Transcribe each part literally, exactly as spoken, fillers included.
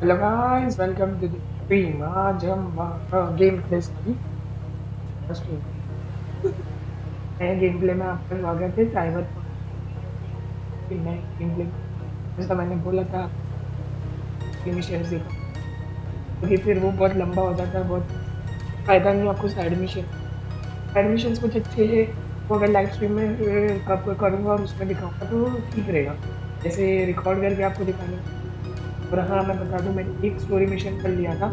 Hello guys, welcome to the Prima Jamba uh, Gameplay Study. Gameplay में आपका स्वागत है साइबरपंक gameplay जैसा मैंने बोला था शेयर देखा क्योंकि फिर वो बहुत लंबा हो जाता है, बहुत फायदा नहीं। आपको साइड मिशन साइड मिशन कुछ अच्छे हैं वो अगर लाइव स्ट्रीम में आपको करूँगा और उसमें दिखाऊँगा तो ठीक रहेगा, जैसे रिकॉर्ड करके आपको दिखाना। और हाँ, मैं बता दूँ मैंने एक स्टोरी मिशन कर लिया था,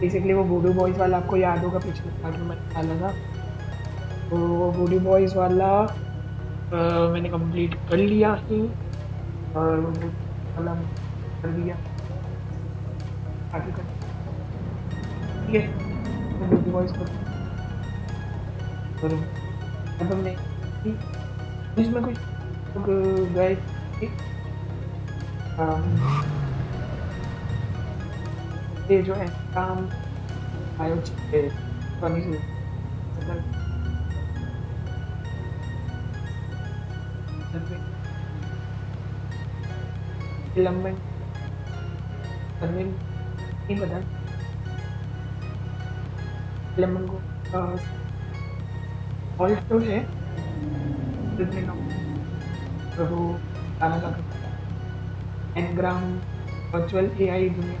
बेसिकली वो वूडू बॉयज़ वाला आपको याद होगा पिछले साल में मैंने डाला था, तो वो वूडू बॉयज़ वाला आ, मैंने कंप्लीट कर लिया ही और वाला कर दिया आगे कर ठीक है वूडू बॉयज़ को करूँ। अब हमने इसमें कुछ गए ये जो है काम आयोजित करनी है। फिल्मेंट फिल्मेंट नहीं पता फिल्मेंट को ऑल्टो है प्रभु आना लगता एनग्राम वर्चुअल एआई दुनिया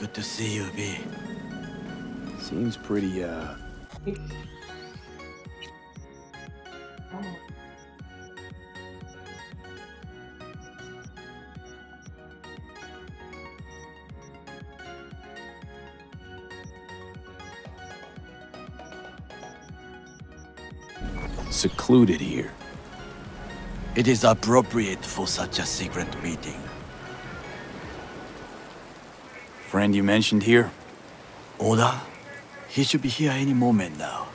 Good to see you, B. Seems pretty, uh... secluded here. It is appropriate for such a secret meeting. Friend you mentioned here? Oda? He should be here any moment now.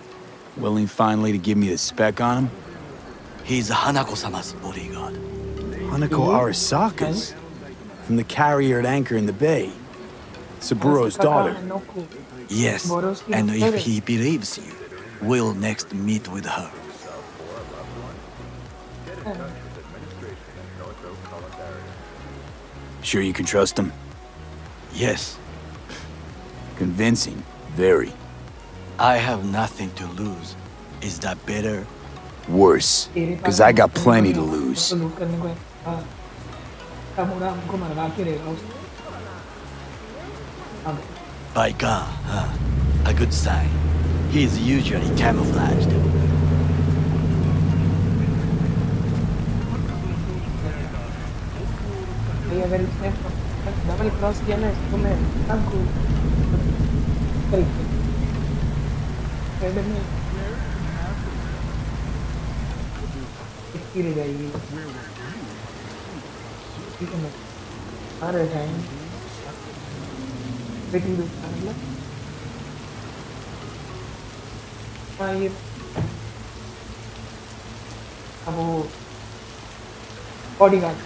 Willing finally to give me the spec on him? He's Hanako-sama's bodyguard. Hanako Arasaka's? From the carrier at anchor in the bay. Saburo's daughter. Yes, and if he believes you, we'll next meet with her. Sure you can trust him? Yes. Convincing, very. I have nothing to lose. Is that better? Worse, because I got plenty to lose. By God, huh? A good sign. He is usually camouflaged. Double cross किया ना इसको मैं आपको रह जाएगी ठीक है। मैं आ रहे टाइम वेटिंग हाँ ये अब वो बॉडी गार्ड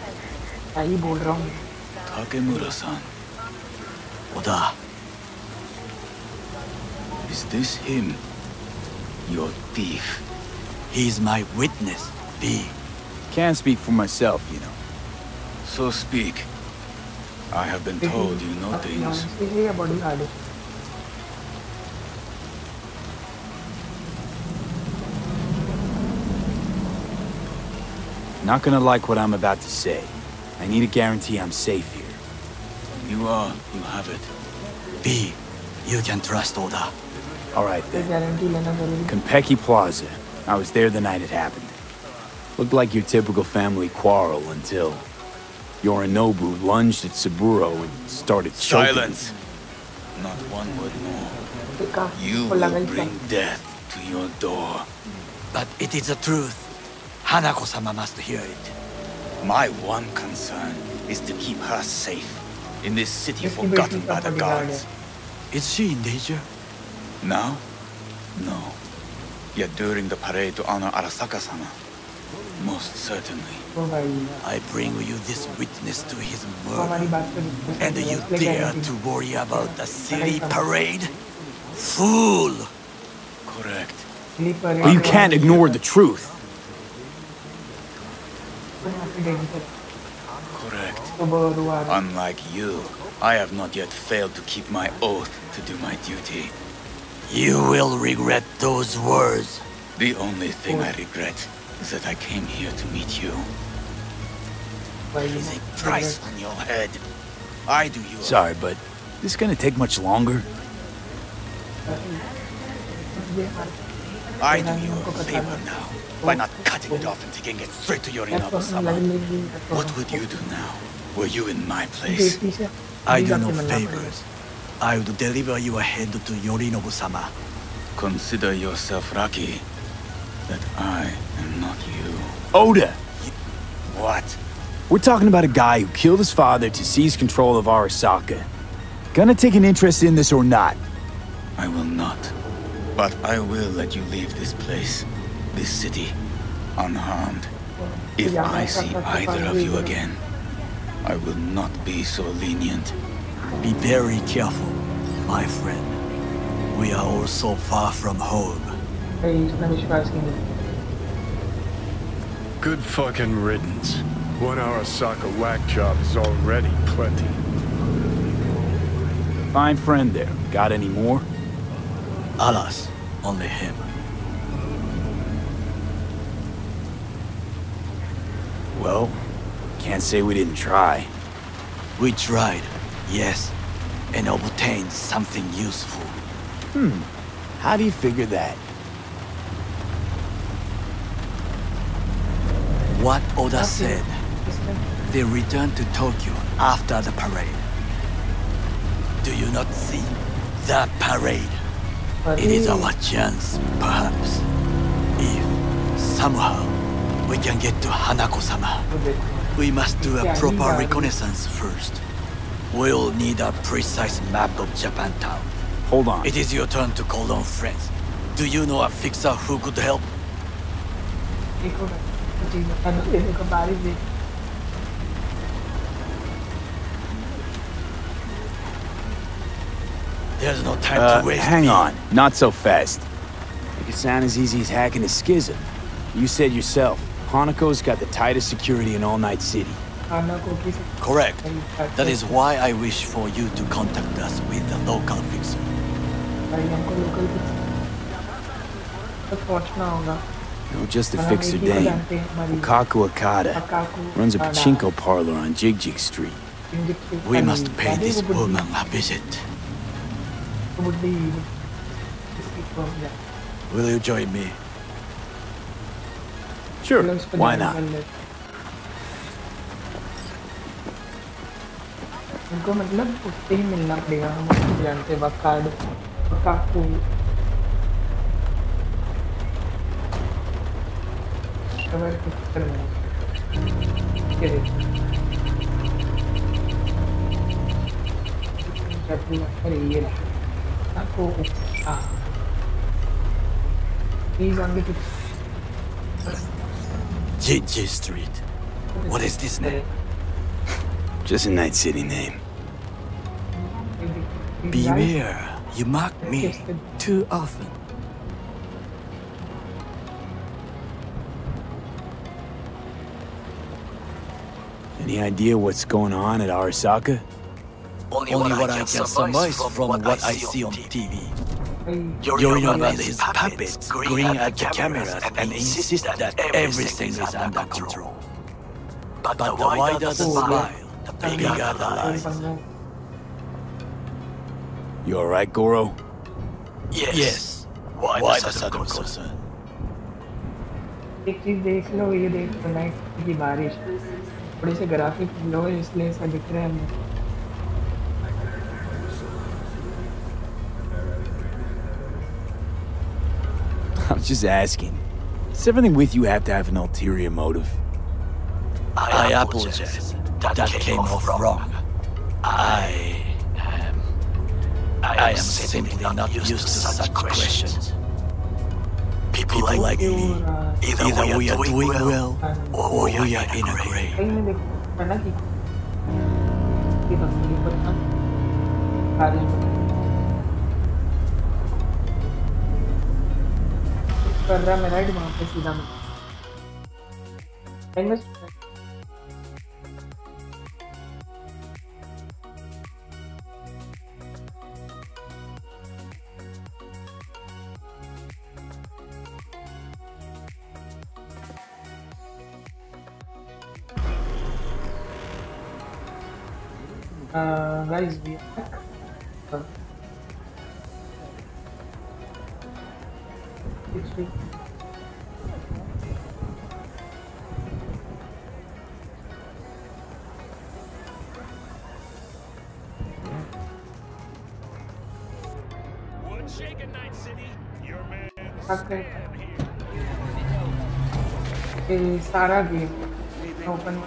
आई बोल रहा हूँ Takemura-san. Oda. Is this him? Your thief. He's my witness, B. Can't speak for myself, you know. So speak. I have been told you know things. Not gonna like what I'm about to say. I need a guarantee I'm safe here. You are, you have it. B, you can trust Oda. Alright then. Konpeki Plaza. I was there the night it happened. Looked like your typical family quarrel until Yorinobu lunged at Saburo and started choking. Silence! Not one word more. You will bring death to your door. But it is the truth. Hanako-sama must hear it. My one concern is to keep her safe in this city forgotten by the gods. Is she in danger? Now? No. Yet during the parade to honor Arasaka-sama, most certainly. I bring you this witness to his murder. And you dare to worry about the city parade? Fool! Correct. But you can't ignore the truth. Correct. Unlike you, I have not yet failed to keep my oath to do my duty. You will regret those words. The only thing I regret is that I came here to meet you. There is a price on your head. I do you. Sorry, but this is gonna take much longer. I do you a favor now by not cutting it off and taking it straight to Yorinobu-sama. What would you do now? Were you in my place? I do no favors. I would deliver you a head to Yorinobu-sama. Consider yourself lucky that I am not you. Oda! What? We're talking about a guy who killed his father to seize control of Arasaka. Gonna take an interest in this or not? I will not. But I will let you leave this place, this city, unharmed. If I see either of you again, I will not be so lenient. Be very careful, my friend. We are all so far from home. Good fucking riddance. One Arasaka whack job is already plenty. Fine friend there. Got any more? Alas, only him. Well, can't say we didn't try. We tried, yes, and obtained something useful. Hmm. How do you figure that? What Oda said. They returned to Tokyo after the parade. Do you not see? The parade. It is our chance, perhaps. If somehow we can get to Hanako-sama, we must do a proper reconnaissance first. We'll need a precise map of Japantown. Hold on. It is your turn to call on friends. Do you know a fixer who could help? There's no time uh, to waste. Hang me. on, not so fast. Make it sound as easy as hacking a schism. You said yourself, Hanako's got the tightest security in all Night City. Correct. That is why I wish for you to contact us with the local fixer. No, just a fixer dame, Wakako Okada, runs a pachinko parlor on Jigjig Street. We must pay this woman a visit. Will you join me? Sure, why not? J J Street. What is this name? Just a Night City name. Beware, you mock me too often. Any idea what's going on at Arasaka? Only, Only what I, I can surmise from, from what, what I see on T V. Yorinobu and his puppets grin at the cameras and insist that everything is under control. But the wider the smile, the bigger the lies. You alright, Goro? Yes. yes. Why, Why the sudden concern? एक चीज देख लो ये देख तो night city की बारिश थोड़े से ग्राफिक लो है इसलिए ऐसा दिख रहा है I'm just asking. Does everything with you have to have an ulterior motive? I, I apologize. That, that came off wrong. wrong. I am... I, I am simply, simply not used to such questions. questions. People, People like, like me, either, either we are doing, doing well, well, or we are in a grave. grave. Uh, guys, we are back. Oh. One shake at Night City. Your man okay. In Sara game. Open.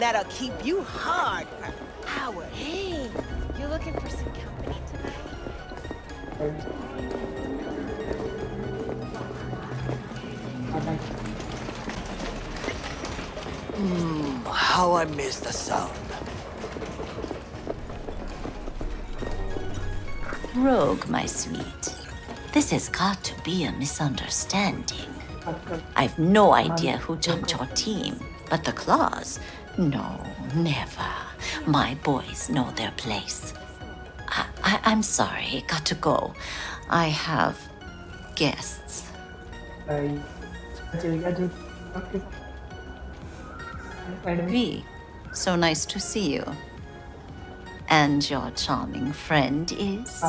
That'll keep you hard for hours. Hey, you're looking for some company tonight. Hmm, how I miss the sound. Rogue, my sweet. This has got to be a misunderstanding. I've no idea who jumped your team, but the claws. No, never. My boys know their place. I, I, I'm sorry, got to go. I have guests. I, I do, I do. Okay. I V, so nice to see you. And your charming friend is?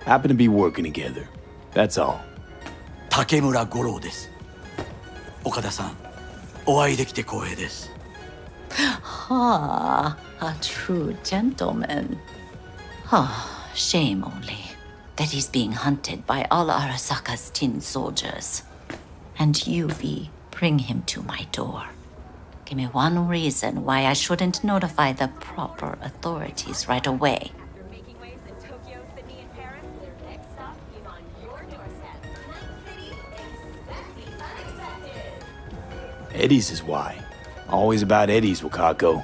Happen to be working together. That's all. Takemura Goro desu. Okada-san. Ah, a true gentleman. Ah, shame only that he's being hunted by all Arasaka's tin soldiers. And you, V, bring him to my door. Give me one reason why I shouldn't notify the proper authorities right away. Eddie's is why. Always about Eddie's, Wakako.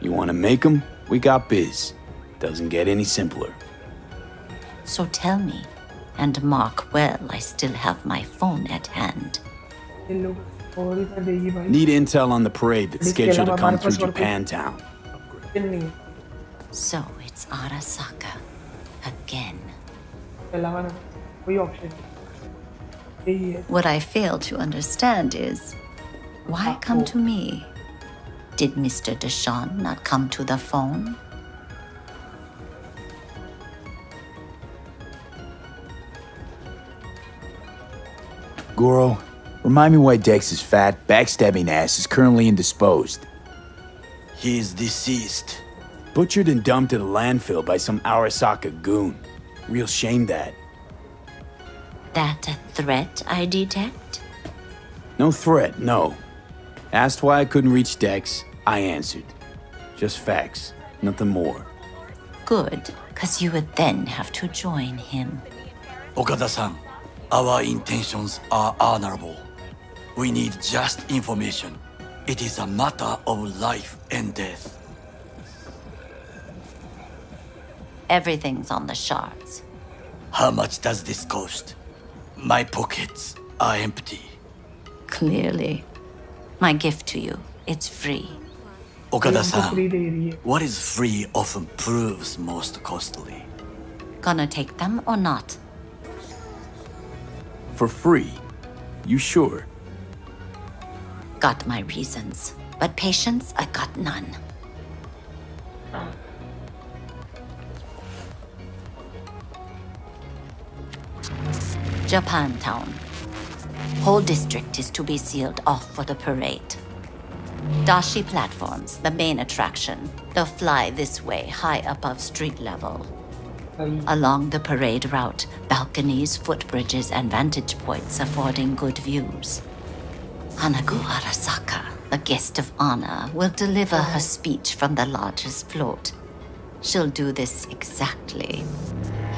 You want to make them? We got biz. Doesn't get any simpler. So tell me, and mark well, I still have my phone at hand. Need intel on the parade that's scheduled to come through Japantown. So it's Arasaka again. What I fail to understand is, why come to me? Did Mister Deshaun not come to the phone? Goro, remind me why Dex's fat, backstabbing ass is currently indisposed. He is deceased. Butchered and dumped at a landfill by some Arasaka goon. Real shame that. That a threat I detect? No threat, no. Asked why I couldn't reach Dex, I answered. Just facts, nothing more. Good, because you would then have to join him. Okada-san, our intentions are honorable. We need just information. It is a matter of life and death. Everything's on the shards. How much does this cost? My pockets are empty. Clearly. My gift to you, it's free. Okada-san, what is free often proves most costly. Gonna take them or not? For free? You sure? Got my reasons, but patience, I got none. Japantown. Whole district is to be sealed off for the parade. Dashi platforms, the main attraction. They'll fly this way, high above street level. Along the parade route, balconies, footbridges, and vantage points affording good views. Hanako Arasaka, the guest of honor, will deliver her speech from the largest float. She'll do this exactly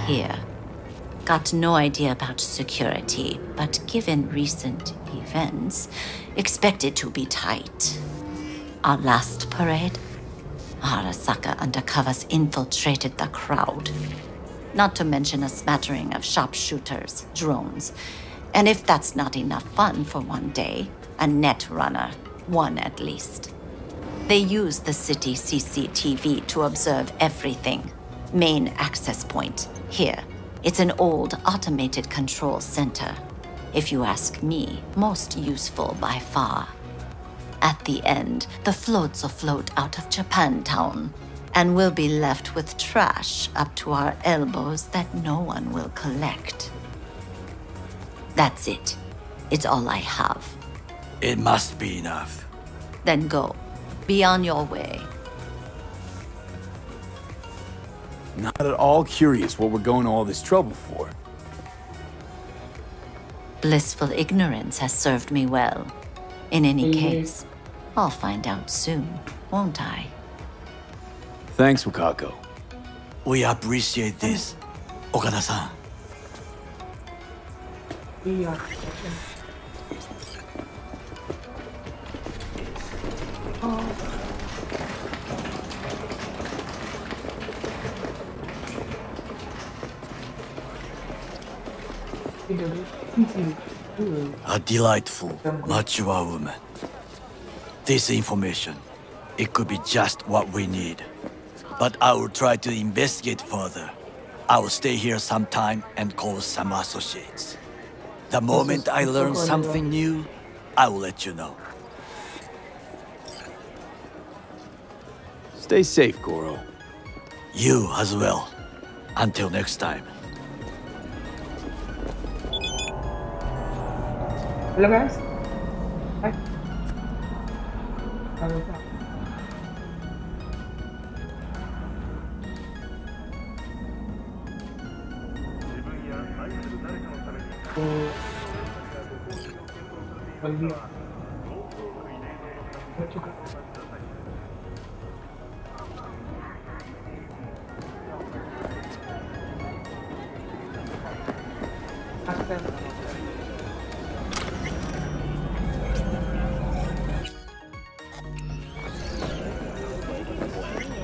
here. Got no idea about security, but given recent events, expected to be tight. Our last parade, Arasaka undercovers infiltrated the crowd. Not to mention a smattering of sharpshooters, drones, and if that's not enough fun for one day, a net runner, one at least. They use the city C C T V to observe everything. Main access point, here. It's an old, automated control center. If you ask me, most useful by far. At the end, the floats will float out of Japantown, and we'll be left with trash up to our elbows that no one will collect. That's it. It's all I have. It must be enough. Then go. Be on your way. Not at all curious what we're going to all this trouble for. Blissful ignorance has served me well. In any case, I'll find out soon, won't I? Thanks, Wakako. We appreciate this, Okada-san. Oh. A delightful, mature woman. This information, it could be just what we need. But I will try to investigate further. I will stay here some time and call some associates. The moment I learn something new, I will let you know. Stay safe, Goro. You as well. Until next time. Hello guys. Hi.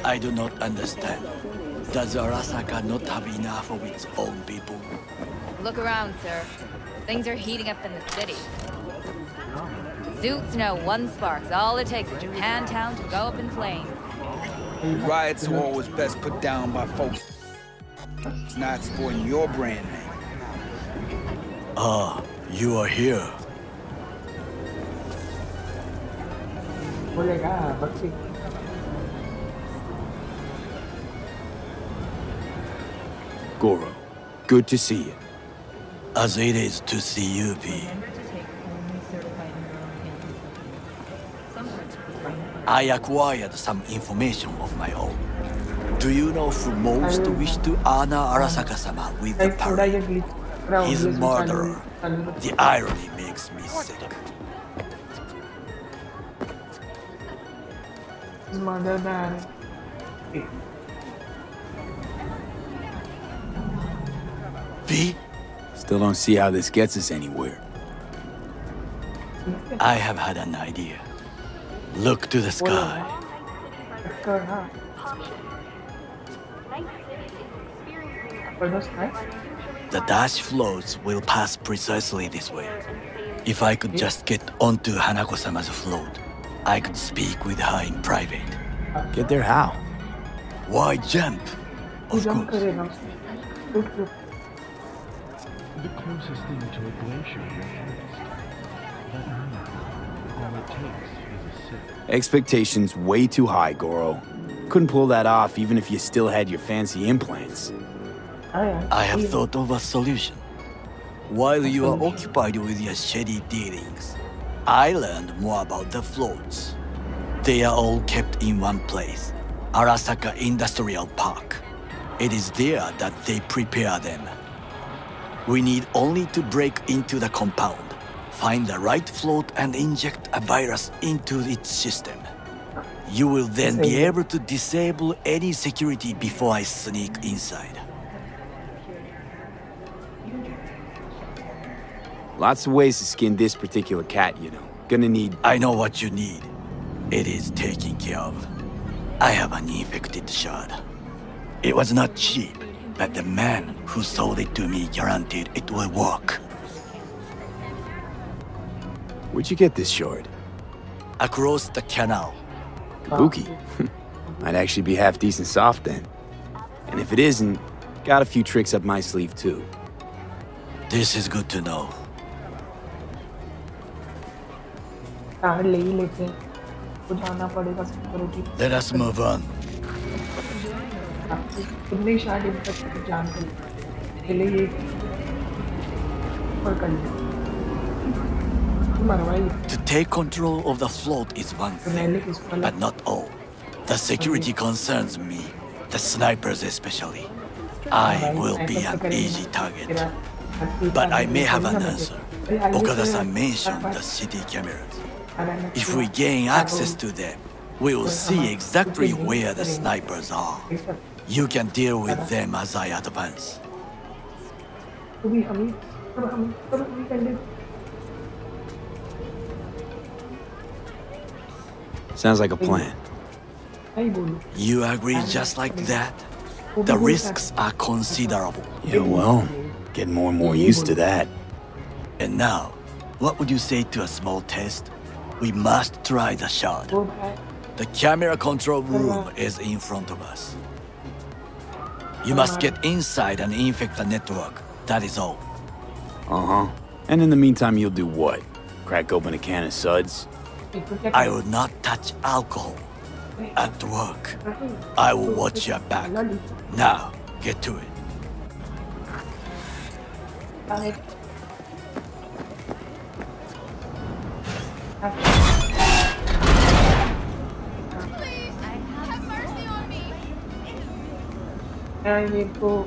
I do not understand. Does Arasaka not have enough of its own people? Look around, sir. Things are heating up in the city. Zoots know one spark's all it takes for Japantown to go up in flames. Riots are always best put down by folks. It's not sporting your brand name. Ah, you are here. Goro, good to see you. As it is to see you, P. I acquired some information of my own. Do you know who most wish to honor Arasaka-sama with the parade? His murderer. The irony makes me sick. is my dead body. V? Still don't see how this gets us anywhere. I have had an idea. Look to the sky. The dash floats will pass precisely this way. If I could just get onto Hanako-sama's float, I could speak with her in private. Get there how? Why jump? Of course. The closest thing to a glacier all it takes is a sip. Expectations way too high, Goro. Couldn't pull that off even if you still had your fancy implants. I have thought of a solution. While you are occupied with your shady dealings, I learned more about the floats. They are all kept in one place, Arasaka Industrial Park. It is there that they prepare them. We need only to break into the compound, find the right float and inject a virus into its system. You will then be able to disable any security before I sneak inside. Lots of ways to skin this particular cat, you know. Gonna need... I know what you need. It is taken care of. I have an infected shard. It was not cheap, but the man who sold it to me guaranteed it will work. Where'd you get this shard? Across the canal. Kabuki? Might actually be half decent soft then. And if it isn't, got a few tricks up my sleeve too. This is good to know. Let us move on. To take control of the float is one thing, but not all. The security concerns me, the snipers especially. I will be an easy target. But I may have an answer. Okada-san mentioned the city cameras. If we gain access to them, we will see exactly where the snipers are. You can deal with them as I advance. Sounds like a plan. You agree just like that? The risks are considerable. Yeah, well, getting more and more used to that. And now, what would you say to a small test? We must try the shard. The camera control room is in front of us. You must get inside and infect the network. That is all. Uh-huh. And in the meantime, you'll do what? Crack open a can of suds? I will not touch alcohol. At work, I will watch your back. Now, get to it. Please, have mercy on me. I need to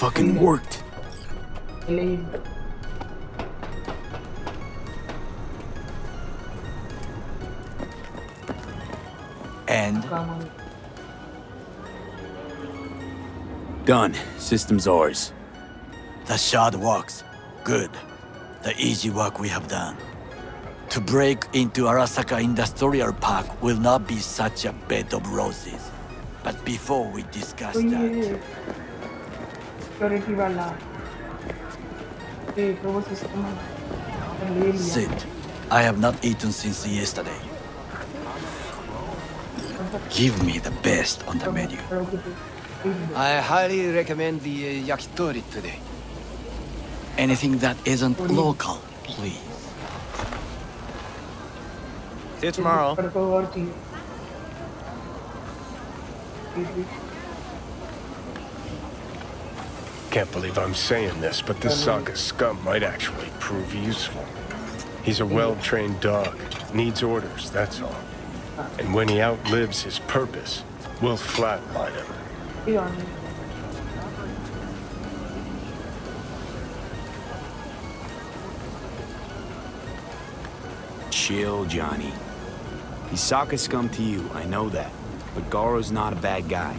Fucking worked. And? Done. System's ours. The shard works. Good. The easy work we have done. To break into Arasaka Industrial Park will not be such a bed of roses. But before we discuss Oye. that... Sit. I have not eaten since yesterday. Give me the best on the menu. I highly recommend the yakitori today. Anything that isn't local, please. See you tomorrow. Can't believe I'm saying this, but this Saka scum might actually prove useful. He's a well-trained dog, needs orders, that's all. And when he outlives his purpose, we'll flatline him. Chill, Johnny. He's Saka scum to you, I know that. But Goro's not a bad guy.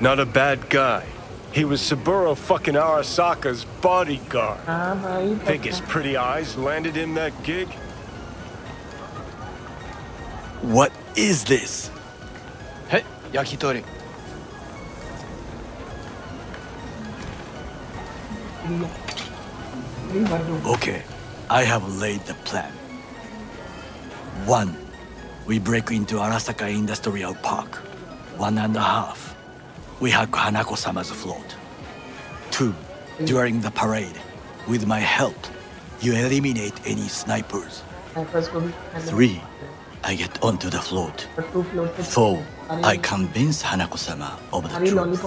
Not a bad guy. He was Saburo fucking Arasaka's bodyguard. Think his pretty eyes landed him that gig? What is this? Hey, yakitori. Okay, I have laid the plan. One, we break into Arasaka Industrial Park. One and a half. We hack Hanako-sama's float. Two, during the parade, with my help, you eliminate any snipers. Three, I get onto the float. Four, I convince Hanako-sama of the truth.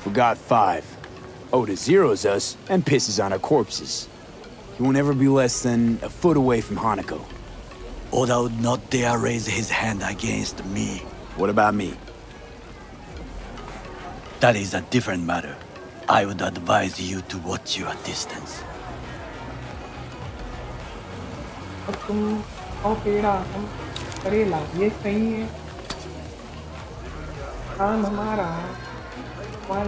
Forgot five. Oda zeros us and pisses on our corpses. He won't ever be less than a foot away from Hanako. Oda would not dare raise his hand against me. What about me? That is a different matter. I would advise you to watch your distance. Well,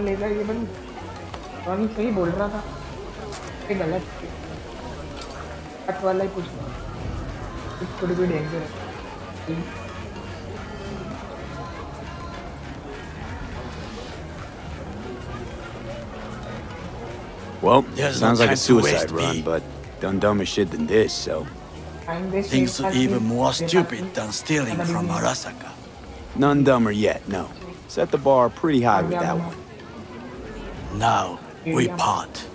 sounds like a suicide run, but done dumber shit than this, so... Things are even more stupid than stealing from Arasaka. None dumber yet, no. Set the bar pretty high with that one. Now, we part.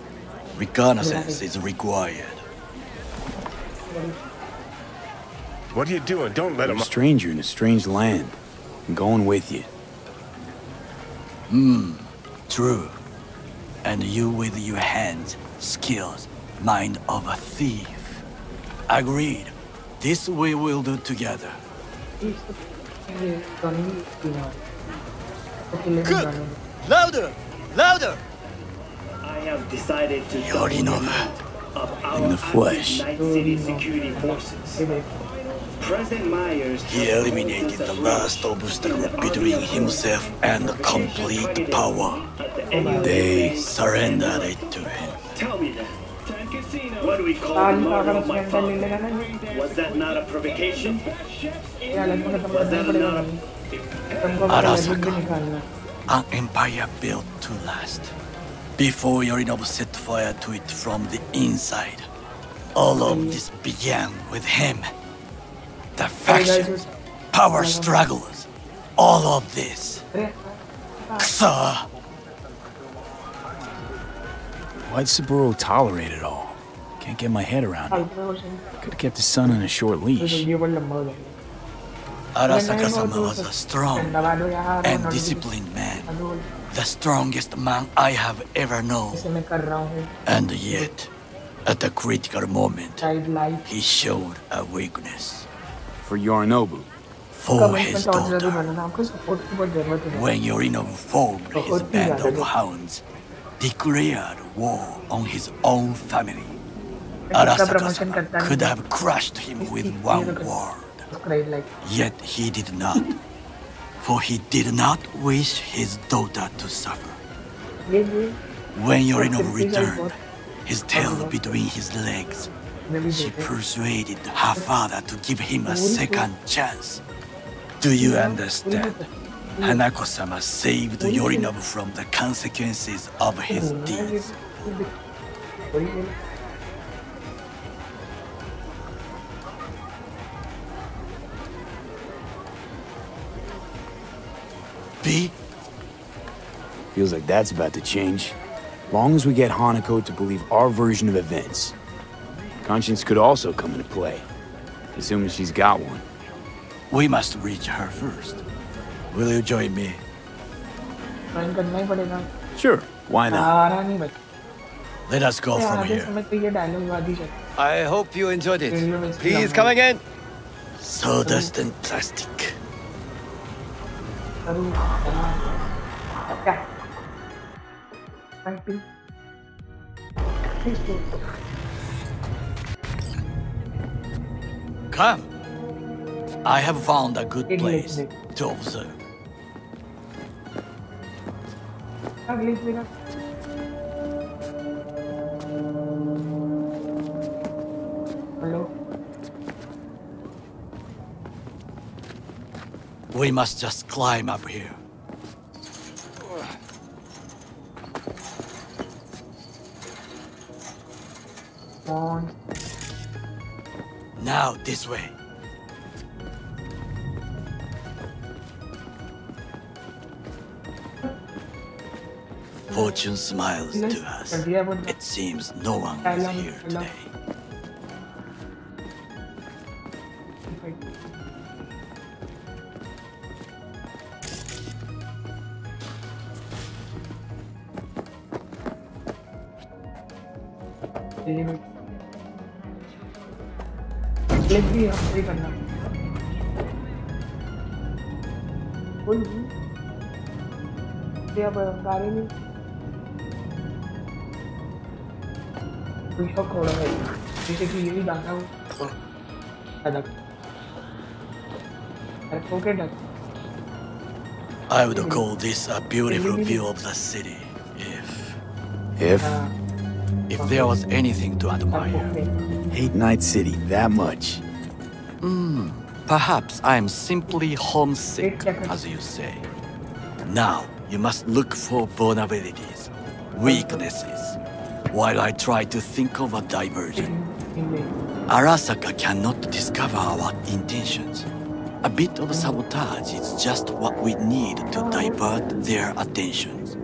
Reconnaissance is required. What are you doing? Don't let him... I'm a stranger in a strange land. I'm going with you. Hmm, true. And you with your hands, skills, mind of a thief. Agreed. This we will do together. Cook! Louder! Louder! I have decided to Yorinobu in the flesh. Night City security forces. President Myers he eliminated the last obstacle between himself and the complete power. They surrendered it to him. Tell me that. What do we call the murder of my father? Was that not a provocation? Was that not a... Arasaka, an empire built to last. Before Yorinobu set fire to it from the inside, all of this began with him. The factions, power struggles, all of this. Ksa! Why'd Saburo tolerate it all? Can't get my head around it. Could've kept his son on a short leash. Arasaka-sama was a strong and disciplined man. The strongest man I have ever known. And yet, at a critical moment, he showed a weakness. For Yorinobu. foe his daughter. When Yorinobu formed his band of hounds, declared war on his own family, Arasaka could have crushed him with one word. Yet he did not, for he did not wish his daughter to suffer. When Yorinobu returned, his tail between his legs, she persuaded her father to give him a second chance. Do you understand? Hanako-sama saved Yorinobu from the consequences of his deeds. B? Feels like that's about to change. Long as we get Hanako to believe our version of events. Conscience could also come into play, assuming she's got one. We must reach her first. Will you join me? Sure, why not? Let us go from here. I hope you enjoyed it. Please come again. Sawdust and plastic. Come. I have found a good place to observe. Hello. We must just climb up here. On. Now this way. Fortune smiles to us. It seems no one is here today. We should go away. Basically, you need to go. I would call this a beautiful view of the city, if... If? If there was anything to admire. Hate Night City that much. Hmm, perhaps I am simply homesick, as you say. Now, you must look for vulnerabilities, weaknesses, while I try to think of a diversion. Arasaka cannot discover our intentions. A bit of sabotage is just what we need to divert their attentions.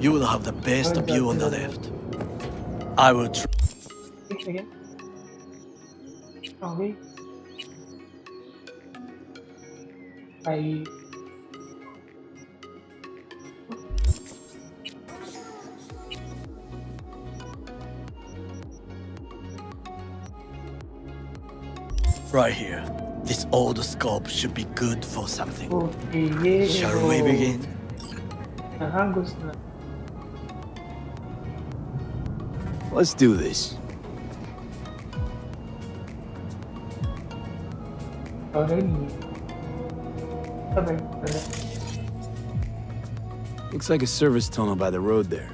You will have the best view on the left. I will try. I... Right here. This old scope should be good for something. Okay. Shall we begin? Let's do this. Looks like a service tunnel by the road there.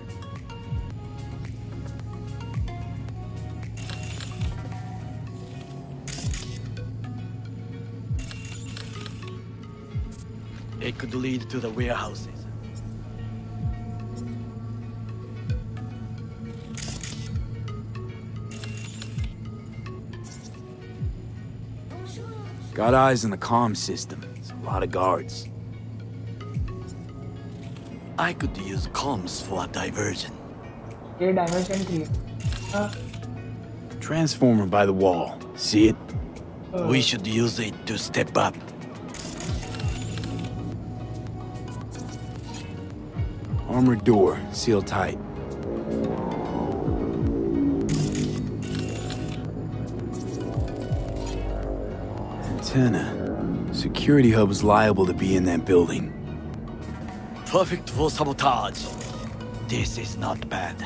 It could lead to the warehouses. Got eyes on the comm system. It's a lot of guards. I could use comms for a diversion. Your diversion key. Huh? Transformer by the wall. See it? Uh. We should use it to step up. Armored door, sealed tight. antenna. Security hub's liable to be in that building. Perfect for sabotage. This is not bad.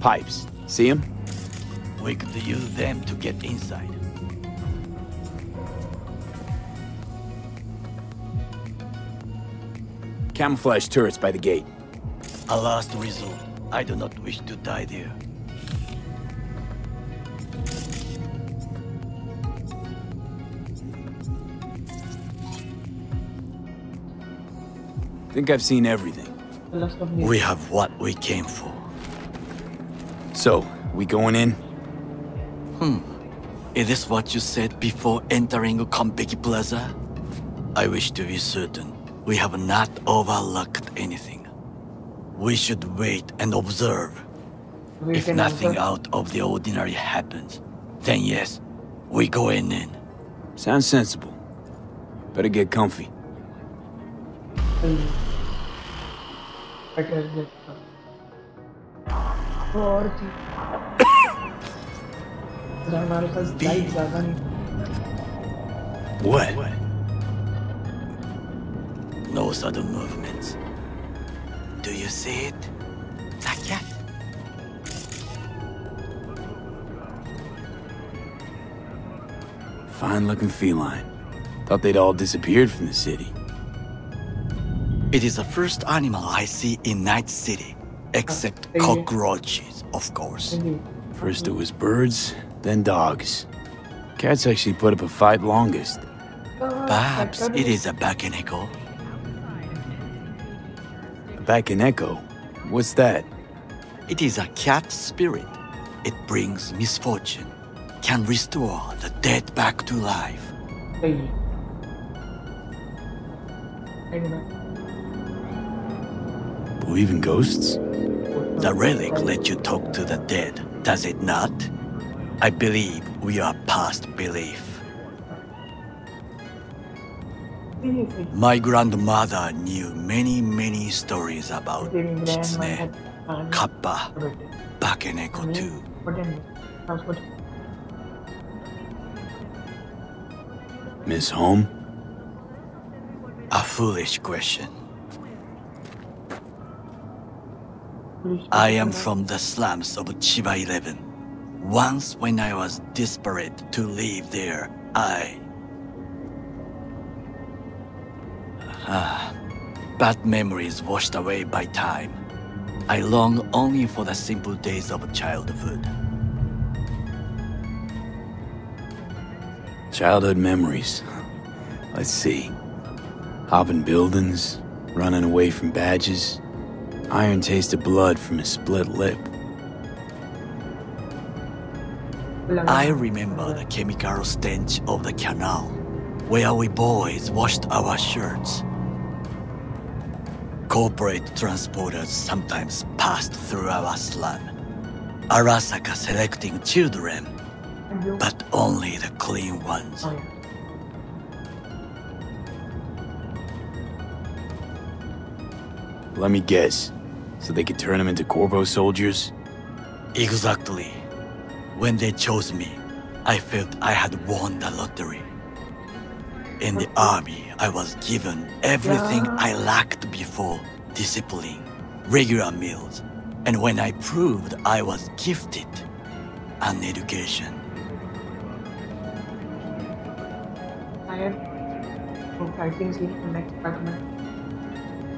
Pipes. See him? We could use them to get inside. Camouflage turrets by the gate. A last resort. I do not wish to die there. I think I've seen everything. We have what we came for. So, we going in? Hmm. Is this what you said before entering Konpeki Plaza? I wish to be certain we have not overlooked anything. We should wait and observe. We if nothing answer. out of the ordinary happens, then yes, we go in in. Sounds sensible. Better get comfy. What? What? No sudden movements. Do you see it? Sakya? Fine looking feline. Thought they'd all disappeared from the city. It is the first animal I see in Night City. Except cockroaches, of course. First it was birds, then dogs. Cats actually put up a fight longest. Perhaps it is a bakeneko. Bakeneko? What's that? It is a cat spirit. It brings misfortune. Can restore the dead back to life. Believe in ghosts? The relic lets you talk to the dead, does it not? I believe we are past belief. My grandmother knew many, many stories about kitsune, kappa, bakeneko too. Miss Home? A foolish question. I am from the slums of Chiba eleven. Once when I was desperate to leave there, I... Ah, bad memories washed away by time. I long only for the simple days of childhood. Childhood memories. Let's see. Hopping buildings, running away from badges, iron tasted blood from a split lip. I remember the chemical stench of the canal, where we boys washed our shirts. Corporate transporters sometimes passed through our slum, Arasaka selecting children, but only the clean ones. Let me guess, so they could turn them into Corpo soldiers? Exactly. When they chose me, I felt I had won the lottery. In the army, I was given everything yeah. I lacked before: discipline, regular meals, and when I proved I was gifted, an education. I am fighting the next partner.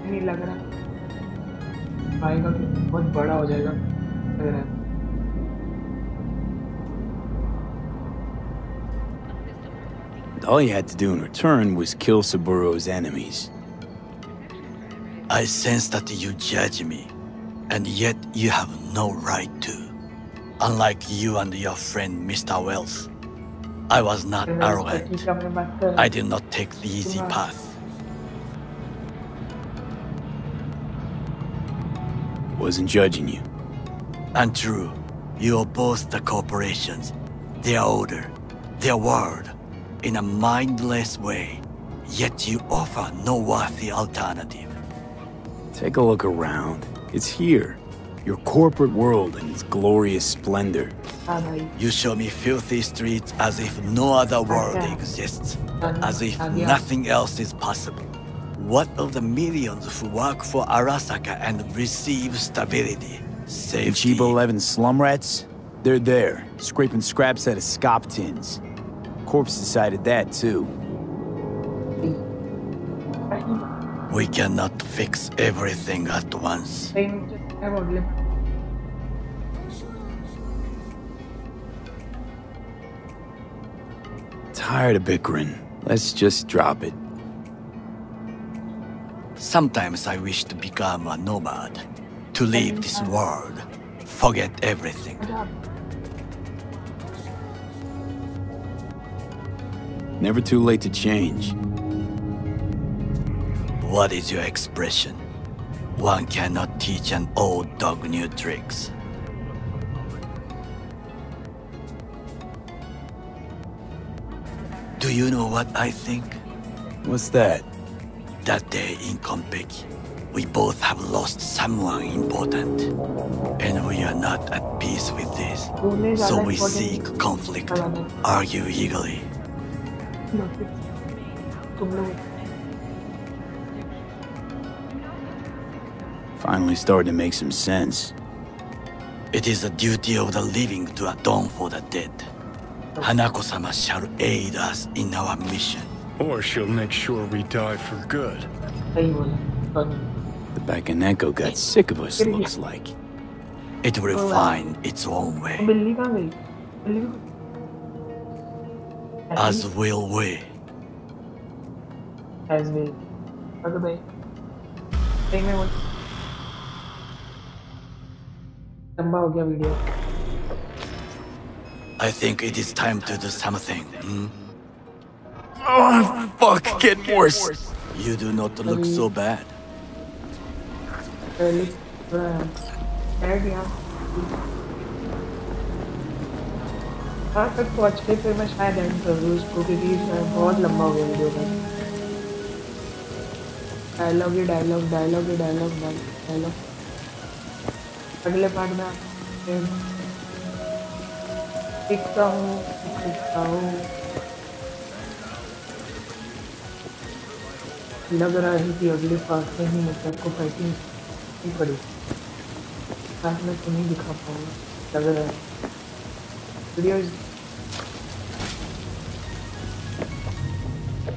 नहीं लग रहा आएगा कि बहुत बड़ा हो जाएगा लग रहा है. All he had to do in return was kill Saburo's enemies. I sense that you judge me, and yet you have no right to. Unlike you and your friend Mister Wells, I was not arrogant. I did not take the easy path. Wasn't judging you. Untrue. You oppose the corporations, their order, their word, in a mindless way, yet you offer no worthy alternative. Take a look around. It's here. your corporate world and its glorious splendor. You show me filthy streets as if no other world exists, as if nothing else is possible. What of the millions who work for Arasaka and receive stability, safety? Chiba eleven slum rats? They're there, scraping scraps out of scop tins. Corpse decided that, too. We cannot fix everything at once. Tired of bickering. Let's just drop it. Sometimes I wish to become a nomad, to leave this world, forget everything. Never too late to change. What is your expression? One cannot teach an old dog new tricks. Do you know what I think? What's that? That day in Konpeki, we both have lost someone important, and we are not at peace with this. So we seek conflict, argue eagerly. Finally starting to make some sense. It is the duty of the living to atone for the dead. Hanako-sama shall aid us in our mission. Or she'll make sure we die for good. The bakeneko got sick of us, looks like. It will find its own way. As will we. As we. I think it is time to do something, hmm? Oh, fuck, get worse. You do not look so bad. Dialogue, dialogue, dialogue, dialogue, dialogue. अगले part में सीखता हूँ, सीखता हूँ, लग रहा है कि अगले पार्ट में ही मुझे आपको फाइटिंग ही पड़ी, साथ में तुम्हें दिखा पाऊँगा, लग रहा है, वीडियोज़,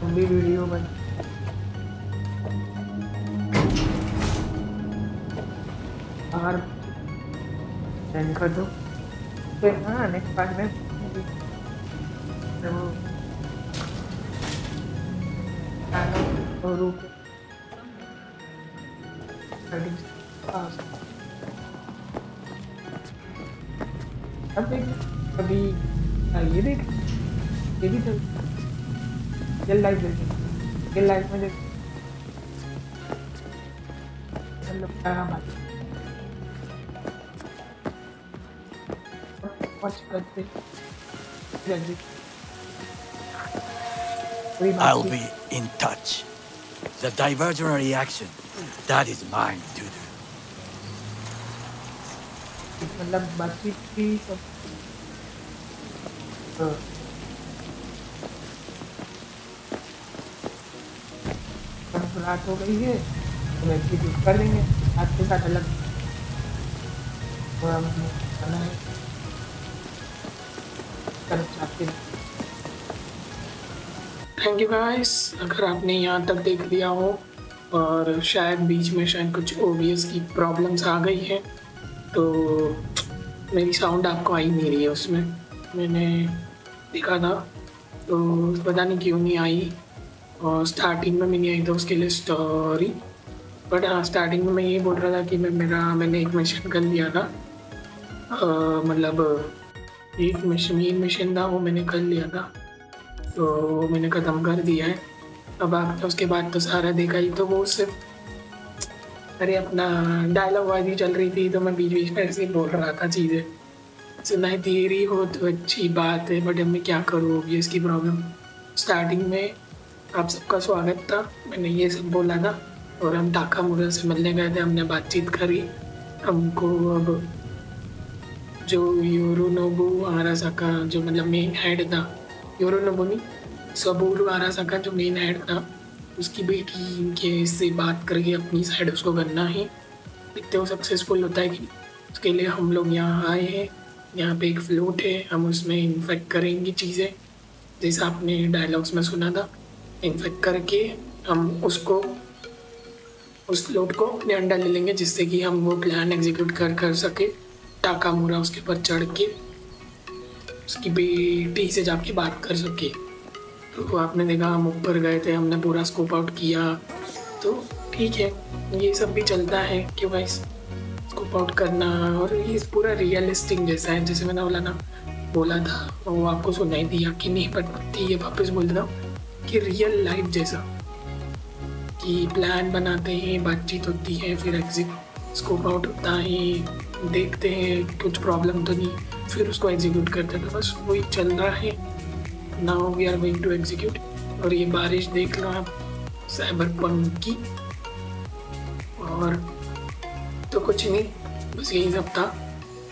अभी वीडियो बन आर सेंड कर दो फिर हाँ नेक्स्ट पार्ट में और अभी अभी ये देख ये भी चल ये लाइफ देख ये लाइफ में देख चलो कहाँ बात I'll be in touch. The divergent reaction, that is mine to do. Thank you guys. अगर आपने यहाँ तक देख दिया हो और शायद बीच में शायद कुछ obvious की problems आ गई हैं, तो मेरी sound आपको आई नहीं रही है उसमें. मैंने देखा था, तो पता नहीं क्यों नहीं आई. और starting में मैंने आई था उसके लिए story, but हाँ starting में मैं ये बोल रहा था कि मैं मेरा मैंने एक mention कर लिया था, मतलब एक मिशन ये मिशन था वो मैंने कर लिया था तो मैंने ख़त्म कर दिया है अब आपने उसके बाद तो सारा देखा ही तो वो सिर्फ अरे अपना डायलॉग वाली चल रही थी तो मैं बीच बीच में ऐसे बोल रहा था चीज़ें सुनाई दे रही हो तो अच्छी बात है बट अब मैं क्या करूँ ये इसकी प्रॉब्लम स्टार्टिंग में आप सबका स्वागत था मैंने ये सब बोला था और हम ताकामुरा से मिलने गए थे हमने बातचीत करी हमको अब जो योरोनोबु आरासाका जो मतलब मेन हेड था, योरोनोबु नहीं सबूरो आरासाका जो मेन हेड था, उसकी बेटी के से बात करके अपनी साइड उसको करना है। देखते हो सक्सेसफुल होता है कि उसके लिए हम लोग यहाँ आए हैं। यहाँ पे एक फ्लोट है, हम उसमें इन्फेक्ट करेंगे चीज़ें, जैसा आपने डायलॉग्स में सुना था। इन्फेक्ट करके हम उसको उस फ्लोट को अपने अंडर ले लेंगे, जिससे कि हम वो प्लान एग्जीक्यूट कर कर सके। ताकामुरा उसके ऊपर चढ़ के उसकी बेटी से जाके बात कर सके। तो आपने देखा हम ऊपर गए थे, हमने पूरा स्कोप आउट किया। तो ठीक है, ये सब भी चलता है कि भाई स्कोप आउट करना, और ये पूरा रियलिस्टिक जैसा है, जैसे मैंने बोला ना बोला था वो आपको सुनाई दिया कि नहीं पड़ती। ये वापस बोल रहा हूँ कि रियल लाइफ जैसा कि प्लान बनाते हैं, बातचीत होती है, फिर एग्जीक्यूट स्कोप आउट होता है, देखते हैं कुछ प्रॉब्लम तो नहीं, फिर उसको एग्जीक्यूट करते हैं। तो बस वही चल रहा है। Now we are going to execute. और ये बारिश देख लो आप साइबरपंक की। और तो कुछ नहीं, बस यही सब था।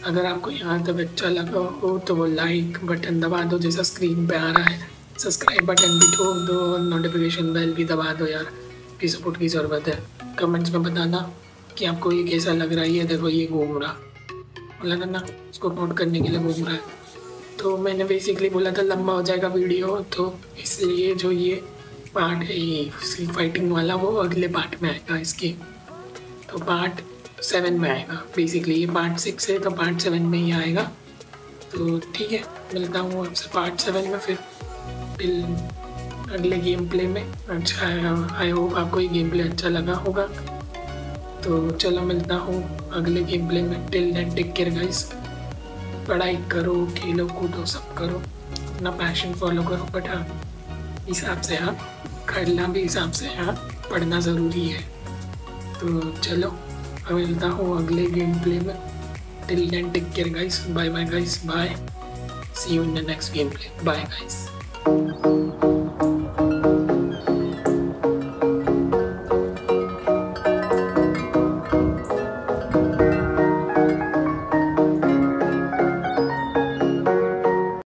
अगर आपको यहाँ तक अच्छा लगा हो तो वो लाइक बटन दबा दो जैसा स्क्रीन पे आ रहा है, सब्सक्राइब बटन भी ठोक दो, नोटिफिकेशन बेल भी दबा दो यार, की सपोर्ट की ज़रूरत है। कमेंट्स में बताना कि आपको ये कैसा लग रहा है। ये देखो ये घूम रहा, बोला था ना इसको नोट करने के लिए घूम रहा है। तो मैंने बेसिकली बोला था लंबा हो जाएगा वीडियो, तो इसलिए जो ये पार्ट है ये फाइटिंग वाला वो अगले पार्ट में आएगा इसके, तो पार्ट सेवन में आएगा। बेसिकली ये पार्ट सिक्स है तो पार्ट सेवन में ही आएगा। तो ठीक है, मिलता हूँ आपसे पार्ट सेवन में फिर अगले गेम प्ले में। अच्छा, आई होप आपको ये गेम प्ले अच्छा लगा होगा। तो चलो मिलता हूँ अगले गेम प्ले में। Till then take care guys. पढ़ाई करो, खेलो कूदो, सब करो, अपना पैशन फॉलो करो, बट हाँ हिसाब से। हाँ करना भी हिसाब से, हाँ पढ़ना ज़रूरी है। तो चलो मिलता हूँ अगले गेम प्ले में। Till then take care guys. Bye bye guys, bye. See you in the next game play. Bye guys.